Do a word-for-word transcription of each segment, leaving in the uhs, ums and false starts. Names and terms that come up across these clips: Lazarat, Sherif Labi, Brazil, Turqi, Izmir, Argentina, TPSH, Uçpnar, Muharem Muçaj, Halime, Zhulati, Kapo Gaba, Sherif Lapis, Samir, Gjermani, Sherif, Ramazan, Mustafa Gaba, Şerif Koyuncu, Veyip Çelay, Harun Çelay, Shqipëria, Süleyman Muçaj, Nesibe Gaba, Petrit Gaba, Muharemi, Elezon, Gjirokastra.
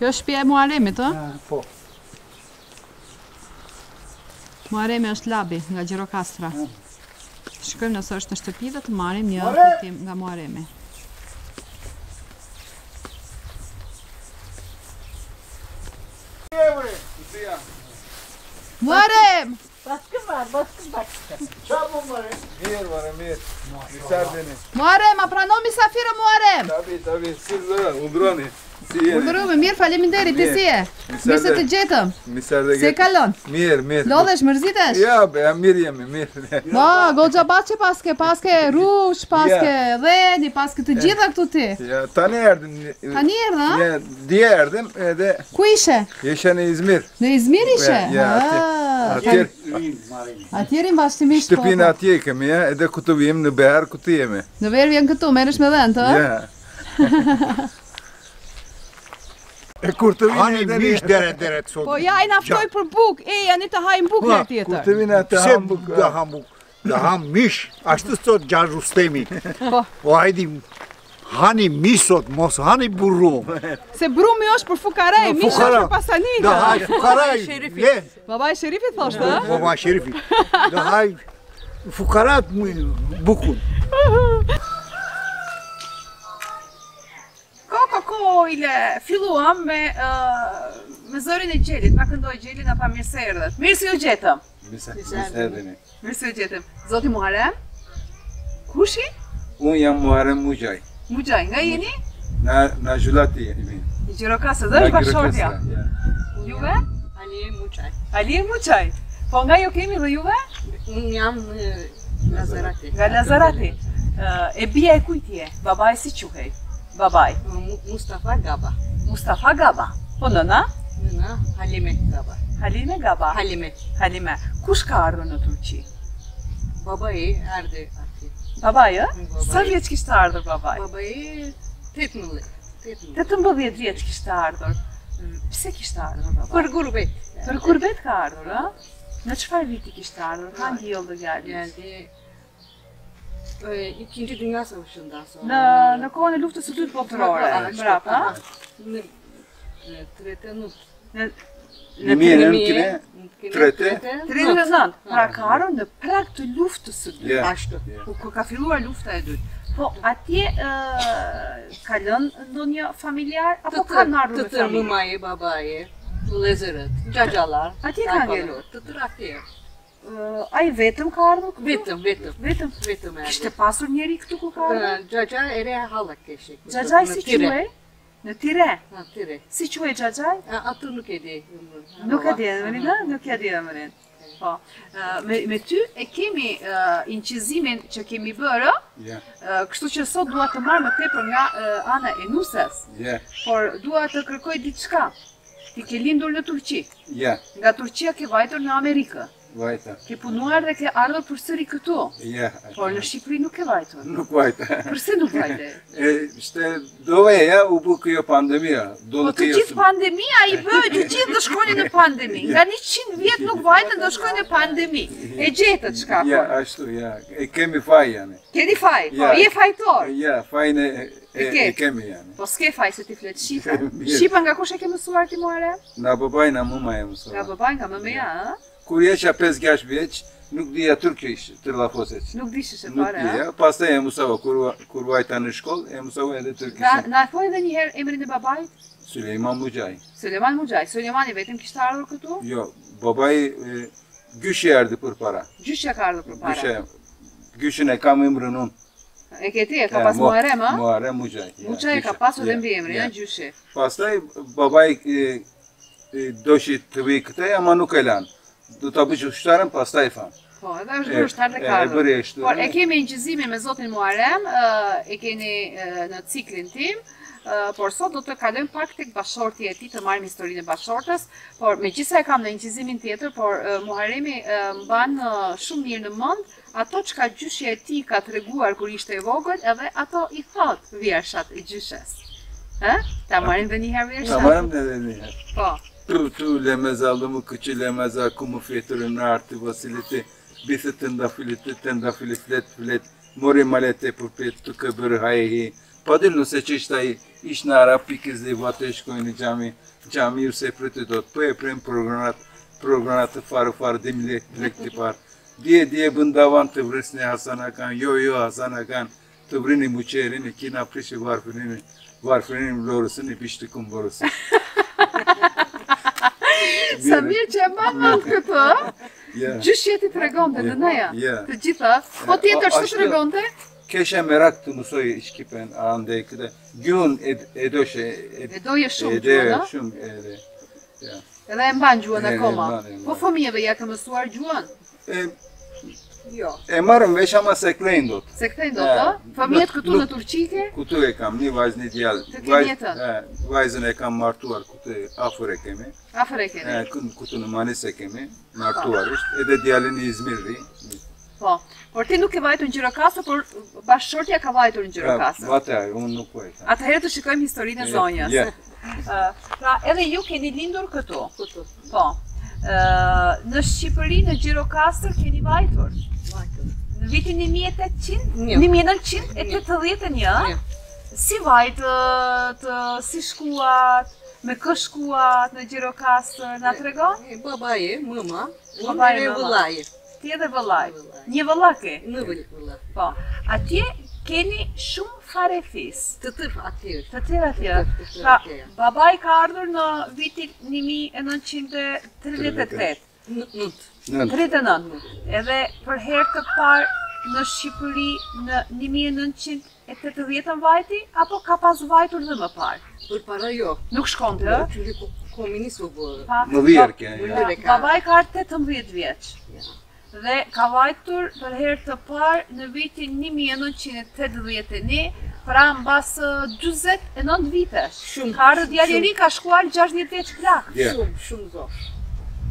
Kjo është shtëpia e Muharemit, ë? Po. Muharemi është Labi nga Gjirokastra. Shkojmë nëse është në shtëpi dhe të marrim një fitim nga Muharemi. Muharem! Baskı var, baskı bak. Çabuk Muharem. Bir Muharem, bir. Misal beni. Muharem, apranon misafirë Muharem. Tabi, tabi, siz de uldurani. Uldurumi, mirë, faleminderit, ti si je? Mirë se të gjetëm. Se kalon? Mirë, mirë. Lodhesh, mërzitesh? Ja, mirë jemi, mirë. Ma, goxha baqe paske, paske rush, paske dheni, paske të gjitha këtu ti. Ja, tani erdhëm. Tani erdhëm, ha? Ja, dje erdhëm edhe... Ku ishe? Ishe në Izmir. Në Izmir ishe? Ja, atje. Atjerin bashkëtimisht po. Shtëpinë atje i kemi, ja, edhe këtu vim në Behar, këtu jemi. Në Behar vjen këtu, merresh me dhënë, ha? E kur të vinë edhe një deret deret sot. Po ja i naftoj për buk, e janë të hajnë buk në tjetër. Kur të vinë atë ham buk, da ham buk, da ham mish, ashtu sot gjarë rustemi. Po hajdi, hani mish sot, mos hani burrum. Se brumi është për fukarej, mish është për pasaninë. Da haj fukarej. Baba e Sherifit thoshtë, e? Baba e Sherifit. Da haj fukarat bukun. Ko ile filluam me me zërin e gjelit, ma këndoj gjelin a pa mirë se erdhët. Mirë se ju gjetëm. Mirë se ju gjetëm. Zoti Muharem? Kushi? Unë jam Muharem Muçaj. Muçaj, nga jeni? Nga Zhulati jemi. Në Gjirokastra, dhe është bashortja. Juve? Halime Muçaj. Halime Muçaj. Po nga ju kemi dhe juve? Unë jam Lazarati. Nga Lazarati. E bia e kujtje, baba e si quhej? Babaj? Mustafa Gaba. Mustafa Gaba. Po nëna? Nëna Halime Gaba. Halime Gaba? Halime. Halime. Kush ka ardhë në Turqi? Babaj ardhë ardhë. Babaj, e? Sa vjeç kishtë ardhër babaj? Babaj tetëmbëdhjetë. tetëmbëdhjetë vjeç kishtë ardhër. Pse kishtë ardhër babaj? Për gurbet. Për gurbet ka ardhër, e? Në qëfar viti kishtë ardhër? Ka ndjellë dhe gjallis? ikinci Dünya Savaşı'ndan sonra. Në kohën e luftës së dytë botërore, mbrapa? Në tretë nëntë. Në tretë nëntë. Pra ka ardhur në prag të luftës së dytë, ashtu. Kur ka filluar lufta e dytë. Po atje ka lënë ndonjë familjar apo kanë ardhur me familje? Të tërë mumaje, babaje, lezërët, xhaxhallar. Atje ka ngelur, të tërë atje. A i vetëm ka ardhur këtu? Vetëm, vetëm, vetëm, vetëm e ardhur. Kishte pasur njeri këtu ku ka ardhur? Gjajaj e rea halë keshë. Gjajaj si quaj? Në tire? Në tire. Si quaj Gjajaj? Ato nuk e di. Nuk e di e mërin, ha? Nuk e di e mërin. Po. Me ty e kemi incizimin që kemi bërë, kështu që sot duat të marrë më tepër nga ana e nusës, por duat të kërkoj diçka. Ti ke lindur në Turqi. Nga Turqia ke vajtur në Amerikë. Vajta. Ke punuar dhe ke ardhur përsëri këtu. Ja. Por në Shqipëri nuk e vajtur. Nuk vajta. Përse nuk vajte? E, shte, doveja u bu kjo pandemija. Po të gjithë pandemija i bëjë, të gjithë dhe shkoni në pandemi. Nga njëqind vjetë nuk vajte dhe shkoni në pandemi. E gjetët shka por. Ja, ashtu, ja. E kemi faj, janë. Keni faj? Po, je fajtor? Ja, fajnë e kemi, janë. Po s'ke faj se ti fletë Shqipa. Shqipa nga kush e ke mësuar ti more? Nga babaj, nga mama e mësuar. Nga babaj, nga mëmeja, ha? Kur jesha pesë gjashtë vjeç, nuk dija turkish të rlafoseq. Nuk dishtë e pare, ha? Pastaj e musava, kur vajta në shkollë, e musava edhe turkishin. Na e thoi dhe njëherë emrin e babajt? Süleyman Muçaj. Süleyman Muçaj. Süleyman i vetëm kishtë ardhur këtu? Jo, babaj gjyshi ardhë për para. Gjyshi ka ardhë për para? Gjyshin e kam imrën unë. E këti e ka pas Muharem, ha? Muharem Muçaj. Muçaj e ka pasu dhe mbi emrin, në gjyshi. Pastaj babaj doshi të vi këtej, ama nuk e lanë. Do të bëjë ushtarën, pas ta i fanë. Po, edhe është bërë ushtarë dhe karë. Por, e kemi incizimin me Zotin Muharem, e keni në ciklin tim, por sot do të kalëm pak tek bashorti e ti të marim historinë e bashortës, por me gjitha e kam në incizimin tjetër, por Muharemi mbanë shumë mirë në mënd, ato që ka gjyshja e ti ka të reguar kër ishte e vogët, edhe ato i thot vjershat i gjyshes. Ta marim dhe njëherë vjershat? Ta marim dhe njëherë. Po. Tulemezalımı küçülemeza kumu fetörün artı vasileti bizi tendafileti tendafiliflet filet mori malete purpet tukabır hayehi Padilnu se që ishta ishtë në Arab pikës dhe i vate shkojnë në gjami u se prëtë do të për e prem programat të farë farë dhe mi lek të parë. Dje, dje bëndavan të vresne Hasan Hakan, jo, jo, Hasan Hakan të vrini muqerini, kina prishë varfërini, varfërini lorësini, pishtë të kumë borësini. Samir që e ma malë këto, gjyshje ti të regonte dhe neja, të gjitha, po tjetër që të regonte? Keşe merak tu musoy işkipen andeki de gün edoşe edoya şum edoya şum ede ya da emban juana koma bu famiyeve yakınmasuar juan yo emarım veş ama sekleyin dot sekleyin dot da famiyet kutu na turçike kutu ekam ni vazni diyal vazin ekam martuar kutu afurekemi afurekemi kutu numanesekemi martuar işte ede diyalini İzmirli. Po, por ti nuk e vajtur në Gjirokastër, por bashkëshortja ka vajtur në Gjirokastër. Atëherë, unë nuk po e kam. Atëherë të shikojmë historinë e zonjës. Pra, edhe ju keni lindur këtu. Këtu. Po. Në Shqipëri, në Gjirokastër keni vajtur. Vajtur. Në vitin një mijë e nëntëqind e tetëdhjetë e një, si vajtët, si shkuat, me kë shkuat në Gjirokastër, nga të regon? Babaje, mëma, unë e vëllaje. Ti edhe vëllaj, një vëllake? Në vëllak. Po, atje keni shumë farefis. Të tërë atjerë. Të tërë atjerë. Pra, babaj ka ardhur në vitin një mijë e nëntëqind e tridhjetë e tetë. Nëtë. tridhjetë e nëntë. Edhe për herë të parë në Shqipëri në një mijë e nëntëqind e tetëdhjetë vajti, apo ka pas vajtur dhe më parë? Për para jo. Nuk shkonte? Nuk shkonte? Komunisë u bërë. Më vjerke. Babaj ka ardhur tetëmbëdhjetë vjeç. Dhe ka vajtur për herë të parë në vitin një mijë e nëntëqind e tetëdhjetë e një, pra në basë njëzet e nëntë vitesh. Ka arë djaliri ka shkuar gjashtëdhjetë vjeç plak. Shumë, shumë zosh.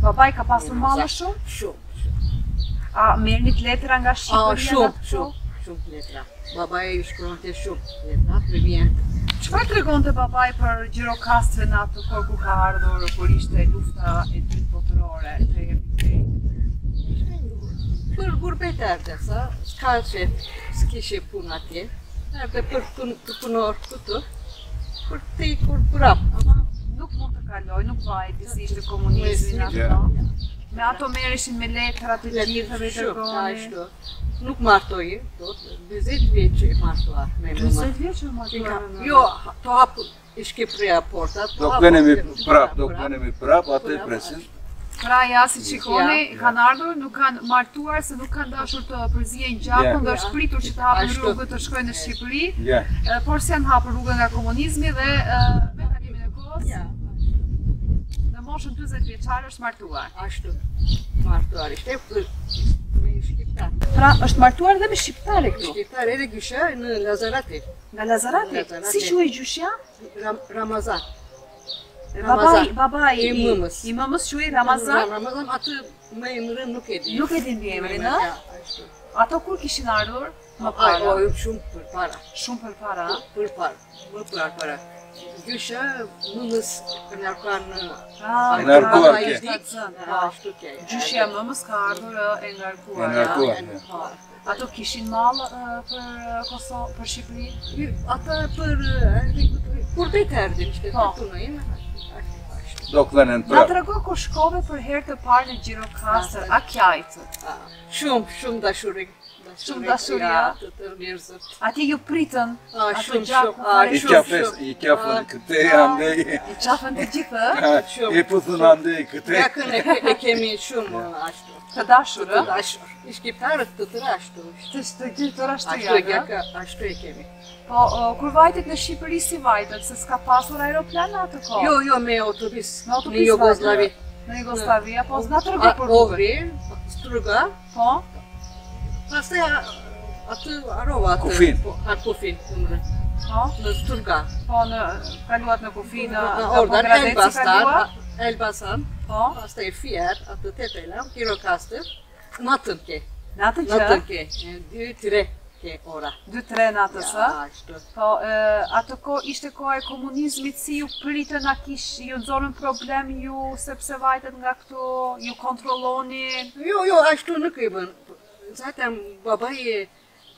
Babaj ka pasur mama shumë? Shumë. A mernit letra nga Shqipëria? Shumë, shumë letra. Babaj ju shkronte shumë letra, për vjenë. Qëpër të regonte babaj për Gjirokastër në atë kërë ku ka ardhur, kur ishte lufta e dytë botërore, e tre e vitej? Për gurbet erdesa, s'ka që s'kishe pun atje, erde për të punor këtu, për të i kur prap. Nuk mund të kaloj, nuk vajti, si ishte komunizmin ato. Me ato mereshin me letrat e gjithë me tërgoni. Nuk martoje, njëzet vjeqe martoar me mëma. njëzet vjeqe martoar me mëma? Jo, të hapun, ishke preja portat. Dok venemi prap, dok venemi prap, atë e presin. Pra ja, si qikoni, kanë ardhur, nuk kanë martuar, se nuk kanë dashur të përzijen gjakën dhe është pritur që të hapën rrugët të shkojnë në Shqipëri, por se janë hapën rrugën nga komunizmi dhe me talimin e kohës, në moshën njëzet vjeçare është martuar. Ashtu, martuar ishte me shqiptarë. Pra, është martuar dhe me shqiptarë këtu? Shqiptarë edhe gjysha në Lazarati. Në Lazarati? Si quaj gjysha? Ramazan. Babaj i mëmës që i Ramazan? Ramazan atë me emërën nuk e din. Nuk e din emërën, a? Ato kur kishin ardhur? Më para. Shumë për para. Shumë për para? Për para. Më për para. Gjyshe mëmës nërkuar në... Nërkuar ke. Gjyshe mëmës ka ardhur e nërkuar. E nërkuar. Ato kishin malë për Shqipëri? Ata për... Kur dhe të erdim, që të të nëjme? Nga të rëgoj ku shkove për herë të parë në Gjirokastër, a kjajtët? Shumë, shumë dashurin. Shumë dashuria. A ti ju pritën? Shumë, shumë. I qafën këte andej. I qafën të gjithë? I pëthën andej këte. Jakën e kemi shumë ashtu. Të dashurë? Të dashurë. I shqiptarët të tërë ashtu. Të gjithë ashtu jakë? Ashtu e kemi. Po, kur vajtët në Shqipëri si vajtët, se s'ka pasur aeroplan në atë kohë? Jo, jo, me autobis. Në autobis vajtët? Në Jugoslavia. Në Jugoslavia, po s'na të rëgoj për rrugë. Struga. Po? Pastaj atë arova atë kufin, në Turqa. Po, kaluat në kufin, ordan, Elbasan, pastaj Fier, atë Tetela, Gjirokastër, natën ke. Natën që? Natën ke, dy tre ke ora. dy tre natës, a? Ja, ashtu. Po, atë ko ishte koha e komunizmit, si ju pritën a kishë, ju nëzorën problem ju, sepse vajtët nga këtu, ju kontrolonin? Jo, jo, ashtu nuk i bën. Zaten babayı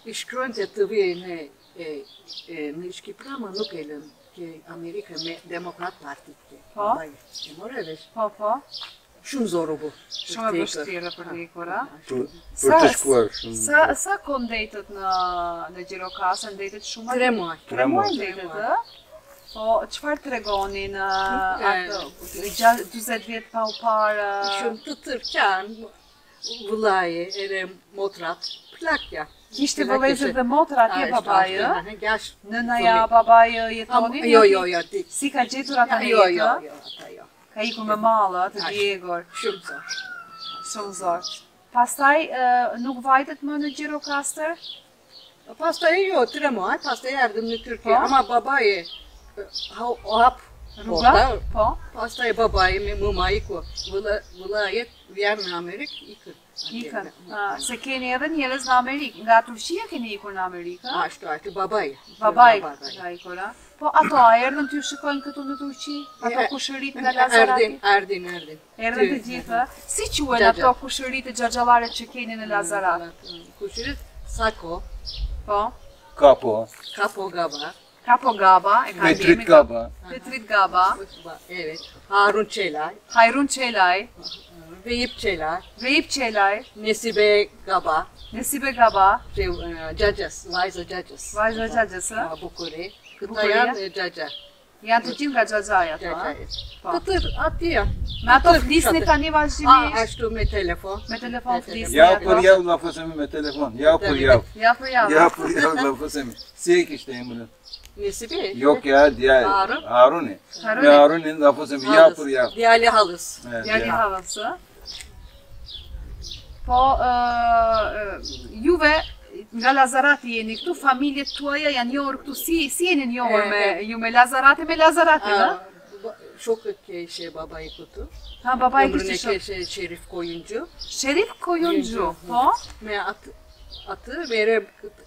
işkronte tıvı ne në Shqipëri ama nuk e lëm ke Amerika me Demokrat Partit. Po. E morë vesh. Po, po. Shumë zor u bu. Shumë e vështirë për ne kora. Për të shkuar shumë. Sa sa kohë ndejtët në në Gjirokastra, ndejtët shumë tre muaj. tre muaj ndejtët, ë? Po, çfarë tregonin ato dyzet vjet pa u parë? Shumë të tërçan, vëllaje, edhe motrat, plakja. Kishte vëllezër dhe motra atje babai, ë? Nënaja, babai jetonin? Jo, jo, jo. Si ka gjetur ata jetë? Jo, jo, jo, ata jo. Ka iku me mallë, të djegor. Shumë zor. Shumë zor. Pastaj nuk vajtet më në Gjirokastër? Pastaj jo, tre muaj, pastaj erdhëm në Turqi, ama babai o hap rruga, po. Pastaj babai me mama iku. Vëllajet vjen në Amerikë, ikën. Ikën. Se keni edhe njerëz në Amerikë. Nga Turqia keni ikur në Amerikë? Ashtu, ashtu, babai. Babai ka ikur, a? Po ato a erdhën t'ju shikojnë këtu në Turqi? Ato kushërit nga Lazarati? Erdhin, erdhin. Erdhin të gjithë, ë? Si quhen ato kushërit e xhaxhallare që keni në Lazarat? Kushërit Sako. Po. Kapo. Kapo Gaba. Kapo Gaba, e ka Petrit Gaba. Petrit Gaba. Evet. Harun Çelay. Hayrun Çelay. Veyip Çelay. Veyip Çelay. Nesibe Gaba. Nesibe Gaba. Cacas, Vajza Cacas. Vajza Cacas. Bukuri. Kıtayan e Caca. Janë të gjithë nga Xhaxhaja ato. Të tërë atje. Me ato flisni tani vazhdimisht. Ashtu me telefon. Me telefon flisni. Ja për javë na fusemi me telefon. Ja për javë. Ja për javë. Ja për javë na fusemi. Si e kishte emrin? Nesibe. Yok ya diğer Harun'e. Harun'in na fusemi ja për javë. Diali halısı. Diali halısı. Po juve nga Lazarati jeni këtu, familjet tuaja janë njohur këtu, si jeni njohur ju me Lazarati, me Lazarati, dhe? Shokët keshë babai këtu. Ha, babai kështë shokë. Emrëne keshë Şerif Koyuncu. Şerif Koyuncu, po? Me atë, mere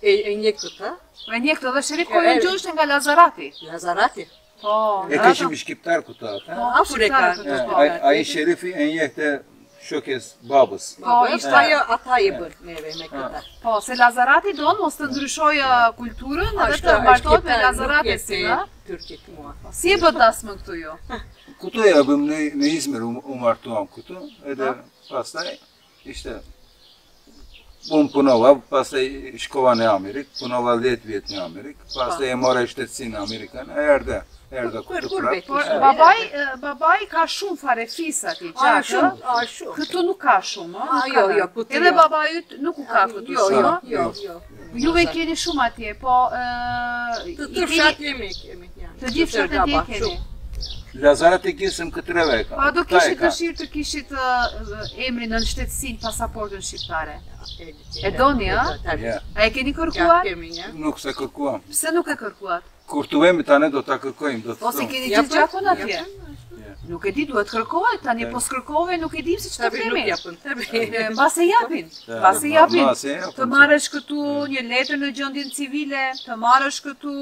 e një këta. E një këta, dhe Şerif Koyuncu është nga Lazarati. Lazarati. Po. E keshëm shqiptar këta, ha? Po, shqiptar këtu, po. A i Sherifi e një këta shokës babës. Po, ishtë ata i bërë neve me këta. Po, se Lazarati donë mos të ndryshojë kulturën edhe të martojt me Lazarati si, da? Turqit mua. Si e bët dasmën këtu jo? Këtu e bëm në Izmir u martuam këtu, edhe pastaj ishte unë punova, pastaj shkova në Amerikë, punova dhjetë vjetë në Amerikë, pastaj e mora shtetësinë Amerikanë, e erdhe. Babai ka shumë fare fisa ti, këtu nuk ka shumë, edhe babai nuk u ka këtu shumë, juve keni shumë atje, po të të fshat jemi kemi, të gjithë fshat atje keni. Lazarat e kisëm këtë reveka. Pa do kishit dëshirë të kishit emrin në shtetësin pasaportën shqiptare. E doni, a? A e keni kërkuat? Nuk se kërkuam. Pse nuk e kërkuat? Kur të vemi tane do të kërkojmë. Po si keni gjithë gjakon atje? Nuk e di, duhet kërkohet, tani pos kërkove nuk e dim si që të themi. Mbas e japin, mbas e japin. Të marrësh këtu një letër në gjendjen civile, të marrësh këtu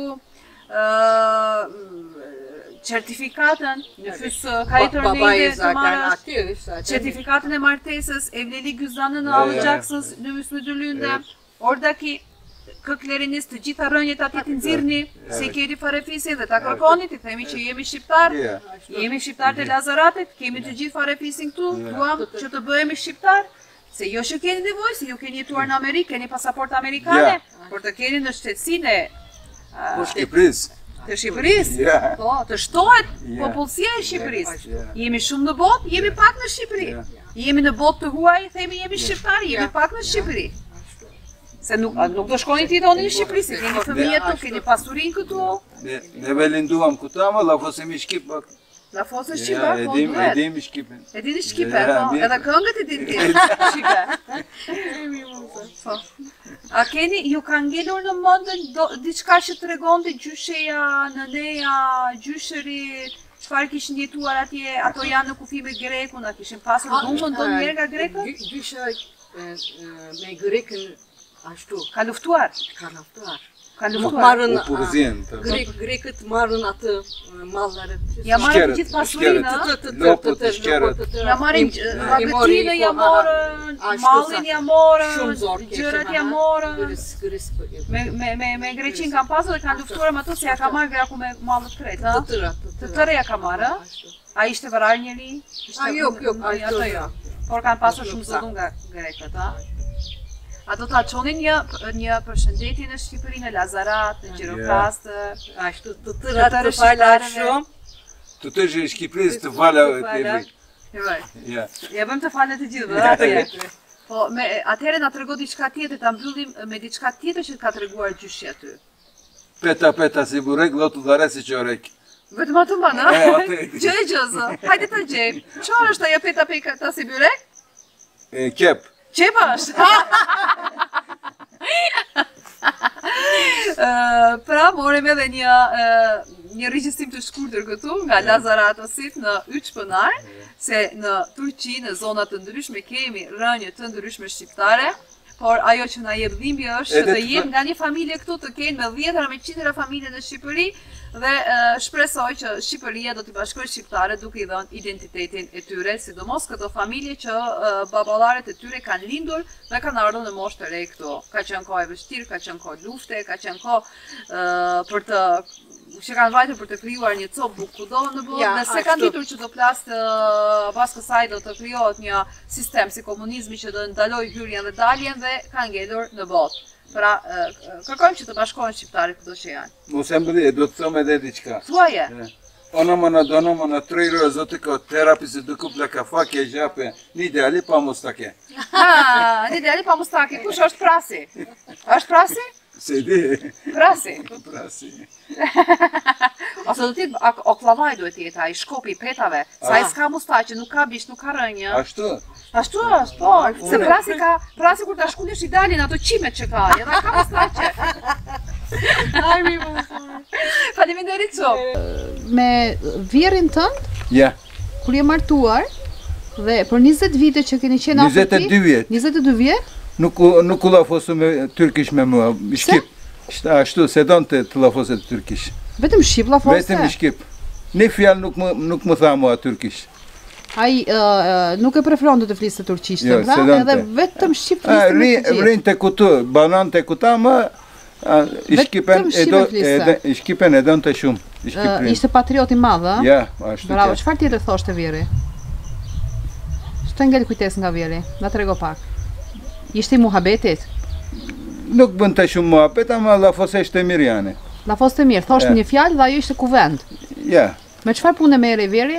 certifikatën, në fysë ka i tërnejde të marrësh, certifikatën e martesës, evleli güzdanën e alacaksınız nüfus müdürlüğünde, oradaki këkleriniz të gjitha rënjët ati të nëzirni, se keri farefisin dhe ta kërkoni, të themi që jemi shqiptar, jemi shqiptar të Lazaratit, kemi të gjithë farefisin këtu, duam që të bëhemi shqiptar, se jo që keni nevoj, se ju keni jetuar në Amerikë, keni pasaport Amerikane, por të keni në shtetësine të Shqipërisë, të shtohet popullësia e Shqipërisë. Jemi shumë në botë, jemi pak në Shqipëri, jemi në botë të huaj, themi jemi shqiptar, jemi pak në Shqipëri. Se nuk do shkoni ti doni në Shqipëri, se keni fëmijët tu, keni pasurin këtu. Neve linduam këtu, ama lafosemi Shqipër. Lafosë Shqipër, po duhet. E dimi Shqipën. E dini Shqipër, po, edhe këngët e dini Shqipër. A keni, ju ka ngelur në mëndën diçka që të regon të gjysheja, nëneja, gjysherit, çfarë kishin jetuar atje, ato janë në kufime Grekun, a kishin pasur dhumën do njerë nga Grekën? Gjyshe me Grekën ashtu. Ka luftuar? Ka luftuar. marrën grekët marrën atë mallarët. Ja marrën gjithë pasurinë, lopët të shqerët. Ja marrën bagëtinë, ja marrën mallin, ja marrën gjërat, ja marrën. Me greqin kanë pasur dhe kanë luftuar me ato se ja ka marrë graku me mallët krejt, ha? Të tëra, të tëra ja ka marrë, ha? A ishte vërar njëri? A jo, jo, ato jo. Por kanë pasur shumë zëllu nga grekët, ha? A do të aqonin një përshëndetje në Shqipëri, në Lazarat, në Gjirokastër, të tërë të vala shumë. Të tërë Shqipëris të vala e temi. Ja bëjmë të falë të gjithë, atëherë. Po, atëherë nga të rego diçka tjetër, ta mbyllim me diçka tjetër që të ka të reguar gjyshi aty. Peta, peta, si burek, do të dhare si qorek. Vetëm atë mba, në? Gjë e gjëzë, hajde të gjejmë. Qarë është aja peta peta si burek? Kep. Qepa është? Pra, morem edhe një regjistrim të shkurtër këtu nga Lazarat osit në Uçpnar, se në Turqi, në zonat të ndryshme, kemi rënje të ndryshme shqiptare, por ajo që na jep dhimbje është të jem nga një familje këtu të kenë me dhjetëra me qindra familje në Shqipëri dhe shpresoj që Shqipëria do t'i bashkoj shqiptare duke i dhënë identitetin e tyre, sidomos këto familje që baballaret e tyre kanë lindur dhe kanë ardhur në moshë të re këtu. Ka qenë kohë e vështirë, ka qenë kohë lufte, ka qenë kohë për të që kanë vajtur për të krijuar një copë bukë kudo në botë, dhe se kanë ditur që do plasë pas kësaj do të krijohet një sistem si komunizmi që do ndaloj hyrjen dhe daljen dhe kanë ngelur në botë. Pra, kërkojmë që të bashkohen shqiptarit këdo që janë. Mos e mbëdhi, do të thëmë edhe diçka. Thuaje? Ona më në dono më në trejrë e zotë ka terapisi dë kuple ka fake e gjape, një ideali pa mustake. Ha, një ideali pa mustake, kush është prasi? është prasi? Se di. Prasi? Prasi. Ose do t'i oklavaj duhet jeta, i shkopi i petave, sa i s'ka mustaqe, nuk ka bish, nuk ka rënjë. Ashtu? Ashtu është, por. Se prasi ka, prasi kur t'a shkullish i dalin ato qimet që ka, jeta ka mustaqe. Ajmi, mustaqe. Faleminderit shumë. Me vjerin tënd? Ja. Kur je martuar, dhe për njëzet vite që keni qenë afër ti? njëzet e dy vjet. njëzet e dy vjet? Nuk u lafosu me tyrkish me mua, shqip. Ashtu, se donë të lafoset tyrkish. Vetëm shqip lafose? Vetëm shqip. Një fjallë nuk më tha mua tyrkish. Ai nuk e preferon të të flisë të turqisht, të vra, edhe vetëm shqip flisë të turqisht. Rinë të kutu, banan të kuta, më shqipen e donë të shumë. Ishte patrioti madhë, a? Ja, ashtu të. Bravo, qëfar tjetër thoshtë të vjeri? Shtë ngellë kujtes nga vjeri, nga të rego pak. Ishte i muhabetit? Nuk bënd të shumë muhabet, ama lafose ishte mirë janë. Lafose të mirë, thoshtë një fjallë dhe ajo ishte kuvend? Ja. Me qëfar punë e mere i vjeri?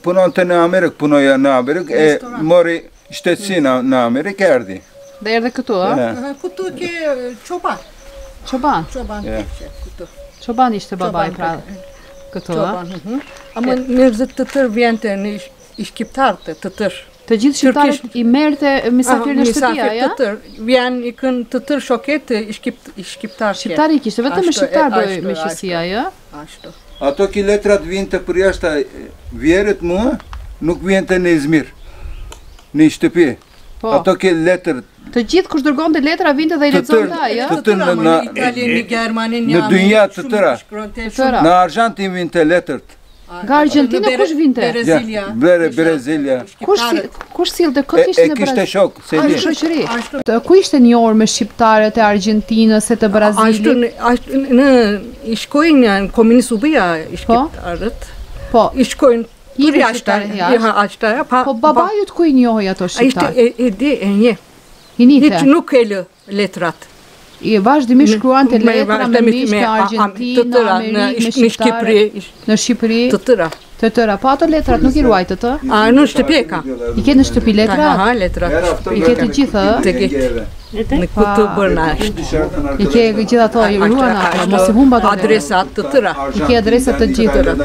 Punon të në Amerikë, punoja në Amerikë, e mori shtetësi në Amerikë, e erdi. Dhe erdi këtu, a? Këtu ke çoban. Çoban? Çoban, këtu. Çoban ishte babaj, pra, këtu, a? Ama nërëzët të tërë vjente në ishkiptarët të tërë. Të gjithë shqiptarët i merte misafir në shtëpia, ja? Misafir të tërë, vjenë i kënë të tërë shoket i shqiptarë. Shqiptarë i kishtë, vetëm e shqiptarë dojë me shqisia, ja? Ashtu. Ato ki letrat vinë të përjashta vjerët mua, nuk vinë të në Izmir, në shtëpi. Ato ki letrat. Të gjithë kush dërgon të letra vinë të dhe i lecon ta, ja? Të tërë në Italië, Gjermani, në dynja të tëra. Të tëra. Në Argentin vinë të letrat. Nga Argentina kush vinte? Brezilia. Kush silë dhe këtë ishte në Brazil? E kishte shok, se një shoqëri. Ku ishte një orë me shqiptarët e Argentinës e të Brazilit? I shkojnë janë komunistë ubia i shqiptarët. Po? I shkojnë për jashtare. Po babajut ku i njohoj ato shqiptarë? E di e një. I nite? Hiqë nuk e lë letratë. I vazhdimisht shkruan të letra me mishë në Argentina, Amerikë, në Shqipëri, në Shqipëri, të tëra. Të tëra, po ato letrat nuk i ruajtë të? A, në shtëpi ka. I ketë në shtëpi letrat? Aha, letrat. I ketë të gjithë? Të ketë. Në këtë bërna është. I ketë gjithë ato i ruajnë ato, mos i humba të adresat të tëra. I ketë adresat të gjithë.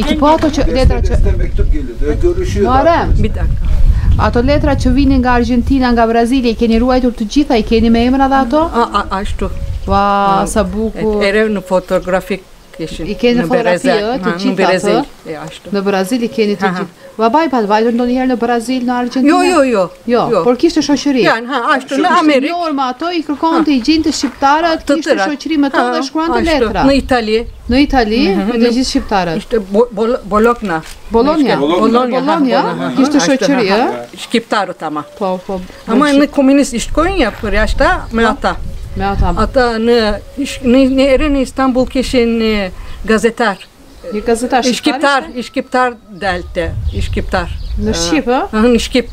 I ketë po ato letrat që... Muharem. Bidaka. Ato letra që vinin nga Argentina, nga Brazili, i keni ruajtur të gjitha, i keni me emra dhe ato? Ashtu. Ua, sa bukur. Ere në fotografik I keni fotografie të gjitha ato. Në Brazil i keni të gjithë. Babaj pa vajtur ndonjëherë në Brazil, në Argentina? Jo, jo, jo. Jo, por kishte shoqëri. Jan, ha, ashtu në Amerikë. Norma ato i kërkonte i gjinte shqiptarët, kishte shoqëri me to dhe shkruante letra. Në Itali. Në Itali, me të gjithë shqiptarët. Ishte Bologna. Bologna. Bologna kishte shoqëri, ë? Shqiptarët ama. Po, po. Ama në komunist ishkojnë ja për jashtë me ata. Me ata. Ata në në në Istanbul kishin gazetar. Një gazetar shqiptar, shqiptar dalte, shqiptar. Në Shqip, ë? Në Shqip.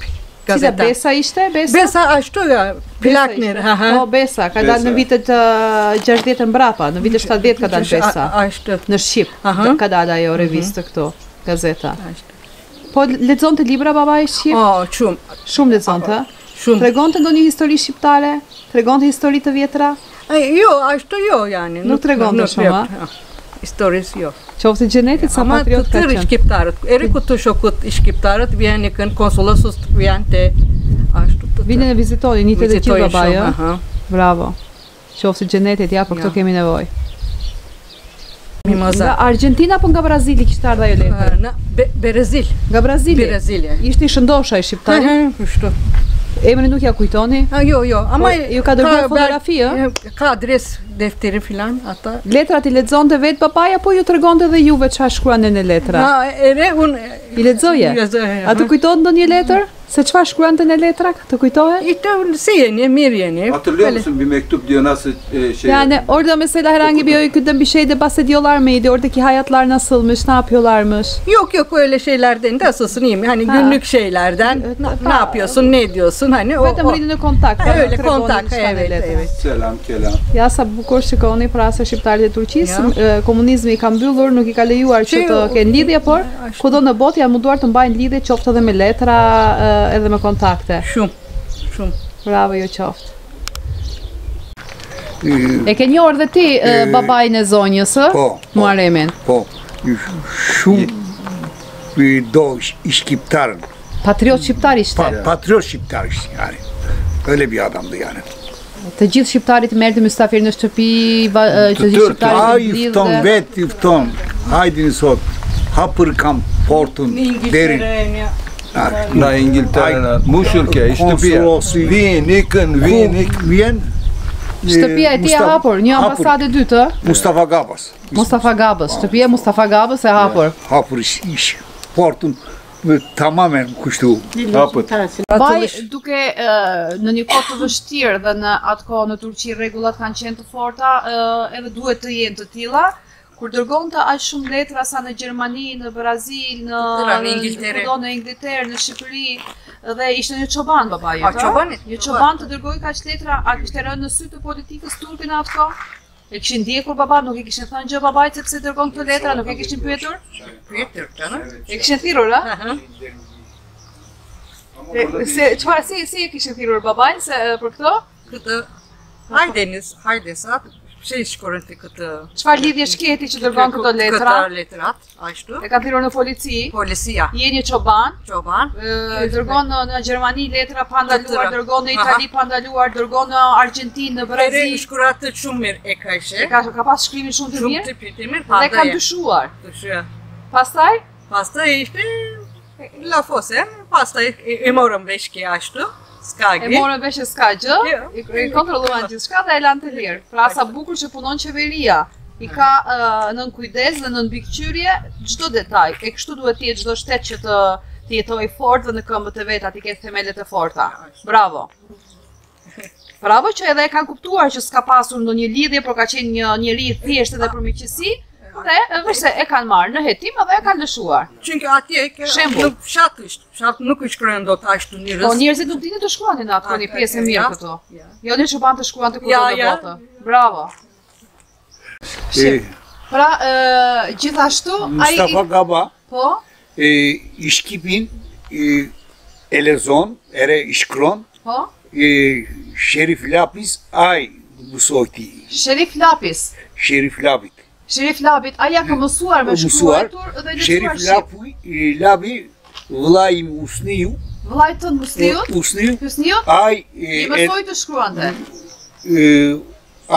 Gazetar. Cila Besa ishte? Besa. Besa ashtu ja, Plakner, aha. Po Besa, ka dalë në vitet gjashtëdhjetë mbrapa, në vitet shtatëdhjetë ka dalë Besa. Ashtu. Në Shqip. Ka dalë ajo revistë këto, gazeta. Po lexonte libra babai shqip? Oh, shumë. Shumë lexonte. Shumë. Tregonte ndonjë histori shqiptare? Tregonte histori të vjetra? Jo, ashtu jo, yani. Nuk tregonte shumë. Historisë jo. Qoftë gjenetit sa patriot ka qenë. Ama të tërë shqiptarët. Eri ku të shokut shqiptarët vjen e kënë konsullësus të vjen të ashtu të të. Vine e vizitoni, një të dhe qitë babaja. Bravo. Qoftë gjenetit, ja, për këto kemi nevoj. Nga Argentina për nga Brazili kështë ardha jo letër? Nga Brazil. Nga Brazili. Ishtë i shëndosha i shqiptarët? Kështu. Emri nuk ja kujtoni? Jo, jo. Ama ju ka dërguar fotografi, ë? Ka adres, defteri filan, ata. Letrat i lexonte vetë papaja, po ju tregonte edhe juve çfarë shkruante në letra. Ha, ere un i lexoje. A të kujtohet ndonjë letër? Se çfarë shkruante në letra? Të kujtohet? I të si jeni, mirë jeni. Atë lëmsëm bi mektup dionası şey. Yani orada mesela herhangi bir öyküden bir şeyde bahsediyorlar mıydı? Oradaki hayatlar nasılmış? Ne yapıyorlarmış? Yok yok öyle şeylerden de asasınıyım. Hani günlük şeylerden. Ne yapıyorsun? Ne ediyorsun? Hani o. Vetëm rrinë në kontakt. Öyle kontakt. Evet, evet. Selam, kelam. Ja sa bukur shikoni pra se shqiptarët e Turqisë, komunizmi i ka mbyllur, nuk i ka lejuar që të kenë lidhje, por kudo në botë janë munduar të mbajnë lidhje qoftë edhe me letra edhe me kontakte. Shumë, shumë. Bravo, jo qoftë. E ke njohur dhe ti babajnë e zonjës, ë? Muharemin. Po, shumë i do shqiptarën. Patriot shqiptar ishte? Patriot shqiptar ishte, yani. Öyle bir adamdı yani. Të gjithë shqiptarit merrte mysafir në shtëpi, të gjithë shqiptarit lidhë. Ai fton vetë, i fton. Hajdini sot, hapër kam portën derin. Në Ingilterë, mushulke, shtëpia, vijen, ikën, vijen, ikën. Shtëpia e ti e hapur, një ambasadë e dytë? Mustafa Gabas. Mustafa Gabas, shtëpia Mustafa Gabas e hapur. Hapur ishë, portën tamamen kështu hapët. Baj, duke në një kohë të vështirë dhe në atë kohë në Turqi regullat kanë qenë të forta, edhe duhet të jenë të tila. Kur dërgon të aqë shumë letra sa në Gjermani, në Brazil, në Inglaterë, në Shqipëri, dhe ishte një çoban, baba, jo ta? Një çoban të dërgoj ka që letra, a kështë e rënë në sytë të politikës turke në atë kohë? E këshin djekur baba, nuk e këshin thënë gjë babajt, sepse dërgon këtë letra, nuk e këshin pyetur? Pyetur, të në? E këshin thirur, a? Qëfar, si e këshin thirur babajt për këto? Këtë, hajdenis, hajdenis, atë. Që i shkorën të këtë... Qëfar lidhje shketi që dërgon këto letra? Këta letrat, ashtu. E ka thirur në polici. Policia. Jeni çoban. Çoban. Dërgon në Gjermani letra pandaluar, dërgon në Itali pandaluar, dërgon në Argentinë, në Brazil. Ere i shkurat të shumë mirë e ka ishe. Ka pas shkrimin shumë të mirë. Shumë të mirë. Dhe ka dyshuar. Dyshuar. Pastaj? Pastaj ishte... La fose, pastaj i morëm veshke ashtu. E morën veshë s'ka gjë, i kontrolluan gjithë shka dhe e lanë të lirë. Pra sa bukur që punon qeveria, i ka nën kujdes dhe nën bikqyrje gjdo detaj. E kështu duhet t'je gjdo shtetë që të jetoj fort dhe në këmbët e veta, t'i ketë themelet e forta. Bravo. Bravo që edhe e kanë kuptuar që s'ka pasur në një lidhje, por ka qenë një njeri i thjeshtë dhe përmiqësi, dhe vërse e kanë marë në hetim edhe e kanë lëshuar. Qënë atje e kërë nuk shatë ishtë, shatë nuk i shkërën do të ashtë njërës. Po njërëzit nuk dini të shkuanin atë, po një pjesë e mirë këto. Jo një që banë të shkuan të këtë në botë. Bravo. Pra, gjithashtu... Mustafa Gaba, i Shqipin, Elezon, ere i shkron, Sherif Lapis, aj, mësojti. Sherif Lapis? Sherif Labi. Sherif Labit, aja ka mësuar me shkruajtur dhe lëshuar Shqipë. Sherif Labi, vlajim usniju. Vlajt të në usnijut? Usnijut. Usnijut? I mësoj të shkruante.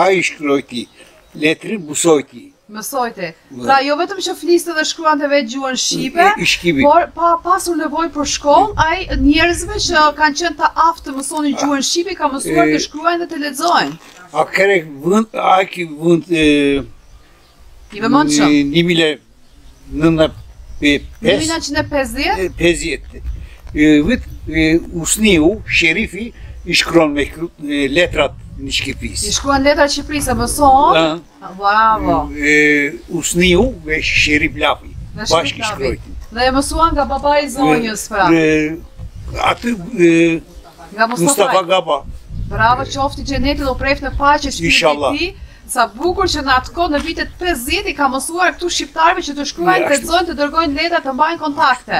Aj shkruajti, letrin mësojti. Mësojti. Pra jo vetëm që fliste dhe shkruante vetë gjuhën shqipe, por pa pasur nevojë për shkollë, ai njerëzve që kanë qenë të aftë të mësonin gjuhën shqipe ka mësuar të shkruajnë dhe të lexojnë. A kërek vend, a ki vend e i vëmendshëm. një mijë e nëntëqind e pesëdhjetë. Vet usniu sherifi i shkruan me letrat në Shqipëris. I shkruan letrat Shqipërisë, mësohet? Bravo. Usniu me Sherif Labi. Bashkë shkrojti. Dhe e mësuan nga baba i zonjës pra. Atë Mustafa Gaba. Bravo, qofti xheneti do preft në paqe shpirti i tij. Sa bukur që në atë kohë në vitet pesëdhjetë i ka mësuar këtu shqiptarëve që të shkruajnë, të lexojnë, të dërgojnë letra, të mbajnë kontakte.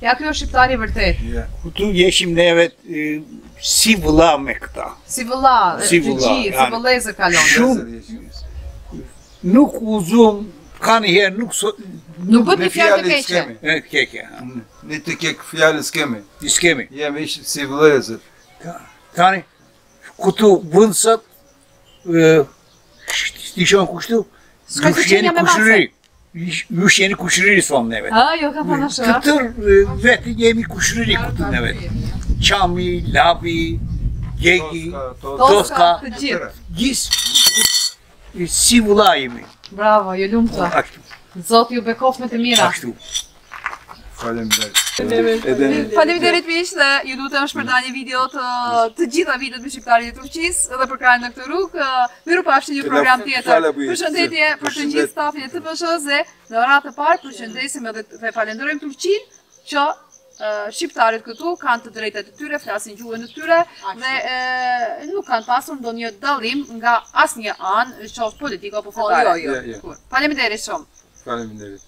Ja ky është shqiptari i vërtetë. Këtu jeshim neve si vëlla me këta. Si vëlla, si vëllëze kalonë. Nuk u zum, kanë herë nuk nuk bën fjalë të keqe. E keqe. Ne të kek fjalë skemi. Ti skemi. Jemi si vëllëze. Tani këtu vëndsat İşte kuştu, yeni kuşları, yeni kuşları son evet. Ah yok ama nasıl? Kıtır ve yeni kuşları kutun evet. Çami, labi, gegi, toska, giz, sivulay mı? Bravo, yolumda. Zat ju bekof me të mira. Faleminderit. Faleminderit miq dhe ju lutem shpërndani video të të gjitha videot me shqiptarët e Turqisë dhe për krahën në këtë rrugë. Mirupafshim në një program tjetër. Përshëndetje për të gjithë stafin e T P S H-s dhe në oratë të parë përshëndesim edhe dhe falenderojmë Turqinë që shqiptarët këtu kanë të drejtat e tyre, flasin gjuhën e tyre dhe nuk kanë pasur ndonjë dallim nga asnjë anë, qoftë politike apo fetare. Faleminderit shumë. Faleminderit.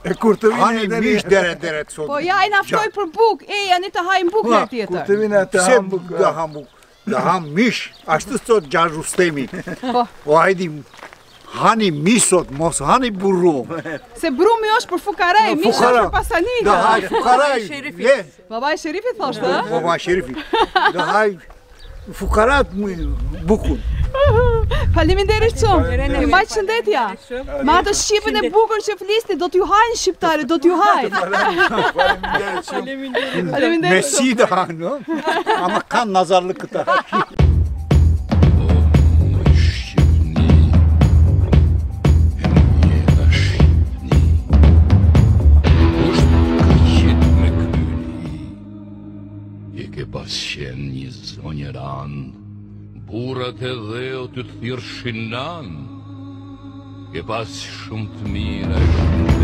E kur të vinë e mish dere dere të sotë. Po ja e naftoj për buk, e janë të hajnë buk në tjetër. Kur të vinë e të ham buk, da ham buk, da ham mish, ashtë të sotë gjarë rustemi. Po hajdi, hani mish sotë, mos hani burrum. Se brumi është për fukarej, mish është për pasanika. Da haj fukarej. Baba e Sherifit thoshtë, e? Baba e Sherifit. Da haj fukarat bukun. Faleminderit shumë, ju mbaj shëndetja. Me atë shqipën e bukur që flisni, do t'ju hajnë shqiptarët, do t'ju hajnë. Faleminderit shumë. Mesi da hajnë, ama kan nazarlı kıta. Burat e dheu të thirë shinan, e pas shumë të mira e shumë.